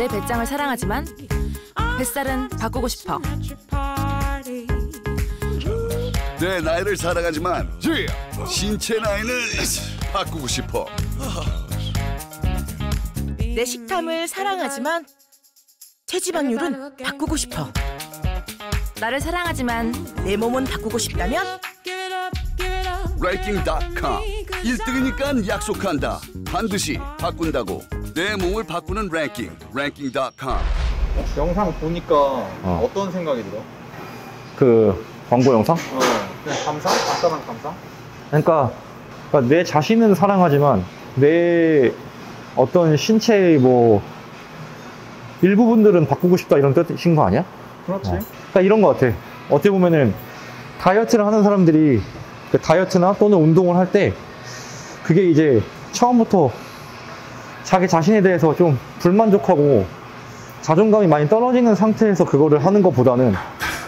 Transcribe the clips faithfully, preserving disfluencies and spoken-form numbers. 내 배짱을 사랑하지만 뱃살은 바꾸고 싶어. 내 나이를 사랑하지만 신체 나이는 바꾸고 싶어. 내 식탐을 사랑하지만 체지방률은 바꾸고 싶어. 나를 사랑하지만 내 몸은 바꾸고 싶다면 랭킹닷컴 일 등이니까 약속한다. 반드시 바꾼다고. 내 몸을 바꾸는 랭킹. 랭킹닷컴. 영상 보니까 어. 어떤 생각이 들어? 그 광고 영상? 어. 그냥 감상? 아까만 감상? 그러니까, 그러니까 내 자신은 사랑하지만 내 어떤 신체의 뭐 일부분들은 바꾸고 싶다 이런 뜻인 거 아니야? 그렇지. 어. 그러니까 이런 거 같아. 어떻게 보면은 다이어트를 하는 사람들이 그 다이어트나 또는 운동을 할 때 그게 이제 처음부터 자기 자신에 대해서 좀 불만족하고 자존감이 많이 떨어지는 상태에서 그거를 하는 것보다는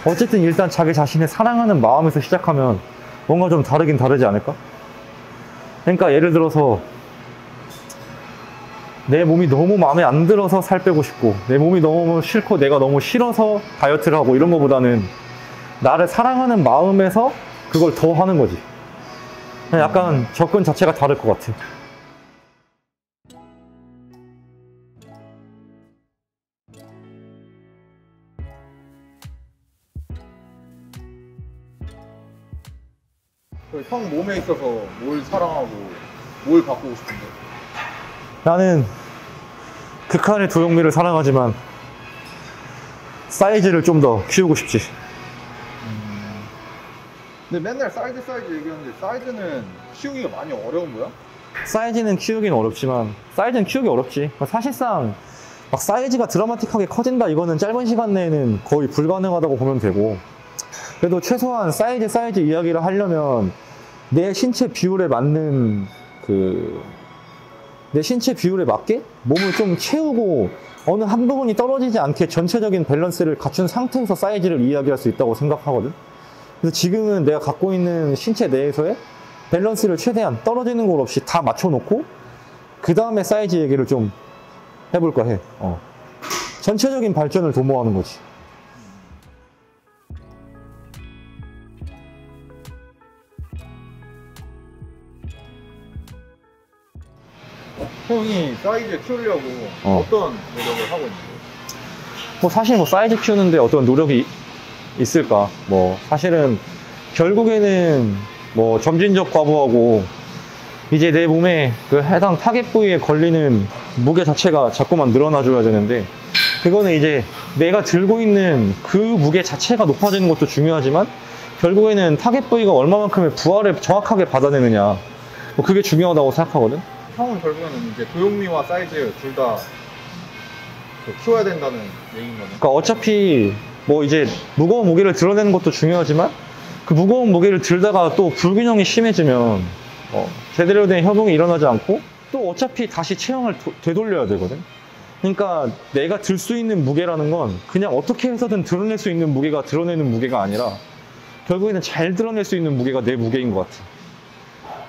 어쨌든 일단 자기 자신을 사랑하는 마음에서 시작하면 뭔가 좀 다르긴 다르지 않을까? 그러니까 예를 들어서 내 몸이 너무 마음에 안 들어서 살 빼고 싶고 내 몸이 너무 싫고 내가 너무 싫어서 다이어트를 하고 이런 것보다는 나를 사랑하는 마음에서 그걸 더 하는 거지. 약간 접근 자체가 다를 것 같아. 형 몸에 있어서 뭘 사랑하고 뭘 바꾸고 싶은데? 나는 극한의 도영미를 사랑하지만 사이즈를 좀 더 키우고 싶지. 근데 맨날 사이즈 사이즈 얘기하는데 사이즈는 키우기가 많이 어려운 거야? 사이즈는 키우긴 어렵지만 사이즈는 키우기 어렵지. 사실상 막 사이즈가 드라마틱하게 커진다 이거는 짧은 시간 내에는 거의 불가능하다고 보면 되고, 그래도 최소한 사이즈 사이즈 이야기를 하려면 내 신체 비율에 맞는 그 내 신체 비율에 맞게 몸을 좀 채우고 어느 한 부분이 떨어지지 않게 전체적인 밸런스를 갖춘 상태에서 사이즈를 이야기할 수 있다고 생각하거든. 그래서 지금은 내가 갖고 있는 신체 내에서의 밸런스를 최대한 떨어지는 곳 없이 다 맞춰놓고 그 다음에 사이즈 얘기를 좀 해볼까 해. 어. 전체적인 발전을 도모하는 거지. 형이 사이즈 키우려고 어. 어떤 노력을 하고 있는 거예요? 뭐 사실 뭐 사이즈 키우는데 어떤 노력이 있을까? 뭐 사실은 결국에는 뭐 점진적 과부하고 이제 내 몸에 그 해당 타겟 부위에 걸리는 무게 자체가 자꾸만 늘어나줘야 되는데, 그거는 이제 내가 들고 있는 그 무게 자체가 높아지는 것도 중요하지만 결국에는 타겟 부위가 얼마만큼의 부하를 정확하게 받아내느냐, 뭐 그게 중요하다고 생각하거든. 형은 결국에는 이제 도용미와 사이즈 둘 다 키워야 된다는 얘기인 거네. 그러니까 어차피 뭐 이제 무거운 무게를 드러내는 것도 중요하지만 그 무거운 무게를 들다가 또 불균형이 심해지면 어 제대로 된 협응이 일어나지 않고 또 어차피 다시 체형을 도, 되돌려야 되거든. 그러니까 내가 들 수 있는 무게라는 건 그냥 어떻게 해서든 드러낼 수 있는 무게가 드러내는 무게가 아니라 결국에는 잘 드러낼 수 있는 무게가 내 무게인 것 같아.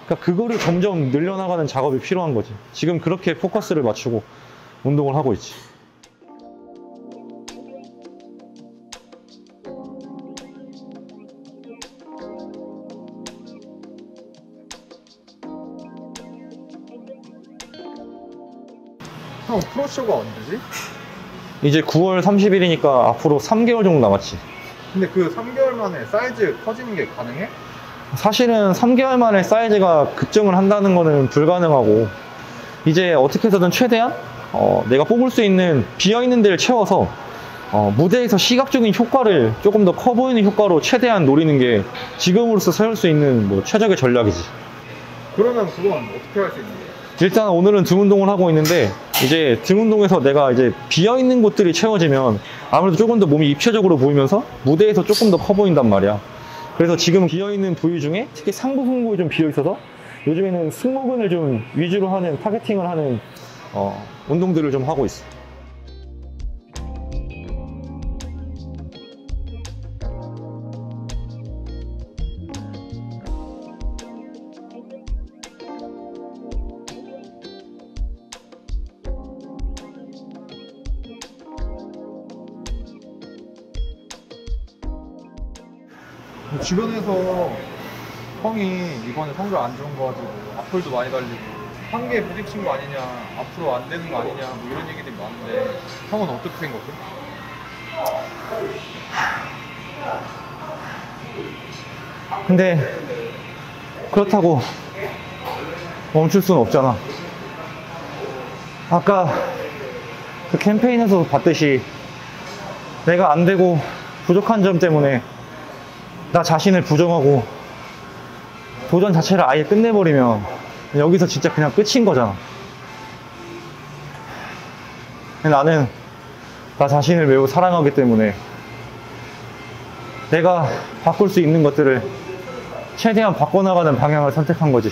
그러니까 그거를 점점 늘려나가는 작업이 필요한 거지. 지금 그렇게 포커스를 맞추고 운동을 하고 있지. 형 프로쇼가 언제지? 이제 구월 삼십일이니까 앞으로 삼 개월 정도 남았지. 근데 그 삼 개월 만에 사이즈 커지는 게 가능해? 사실은 삼 개월 만에 사이즈가 급증을 한다는 거는 불가능하고 이제 어떻게 해서든 최대한 어, 내가 뽑을 수 있는 비어있는 데를 채워서 어, 무대에서 시각적인 효과를 조금 더 커 보이는 효과로 최대한 노리는 게 지금으로서 세울 수 있는 뭐 최적의 전략이지. 그러면 그건 어떻게 할 수 있는 거야? 일단 오늘은 등 운동을 하고 있는데 이제 등 운동에서 내가 이제 비어있는 곳들이 채워지면 아무래도 조금 더 몸이 입체적으로 보이면서 무대에서 조금 더 커 보인단 말이야. 그래서 지금 비어있는 부위 중에 특히 상부승부에 좀 비어있어서 요즘에는 승모근을 좀 위주로 하는 타겟팅을 하는 어, 운동들을 좀 하고 있어. 주변에서 형이 이번에 성적 안 좋은 거 가지고 악플도 많이 달리고 한계에 부딪힌 거 아니냐, 앞으로 안 되는 거 아니냐, 뭐 이런 얘기들이 많은데 형은 어떻게 생각해? 근데 그렇다고 멈출 수는 없잖아. 아까 그 캠페인에서 봤듯이 내가 안 되고 부족한 점 때문에 나 자신을 부정하고 도전 자체를 아예 끝내버리면 여기서 진짜 그냥 끝인 거잖아. 나는 나 자신을 매우 사랑하기 때문에 내가 바꿀 수 있는 것들을 최대한 바꿔나가는 방향을 선택한 거지.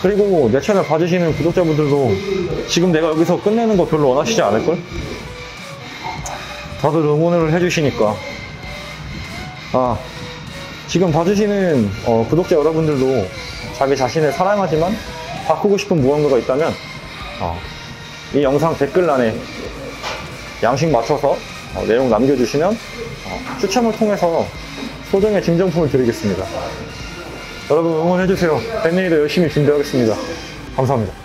그리고 내 채널 봐주시는 구독자분들도 지금 내가 여기서 끝내는 거 별로 원하시지 않을걸? 다들 응원을 해주시니까. 아, 지금 봐주시는 어, 구독자 여러분들도 자기 자신을 사랑하지만 바꾸고 싶은 무언가가 있다면 어, 이 영상 댓글란에 양식 맞춰서 어, 내용 남겨주시면 어, 추첨을 통해서 소정의 증정품을 드리겠습니다. 여러분 응원해주세요. 밴레이더 열심히 준비하겠습니다. 감사합니다.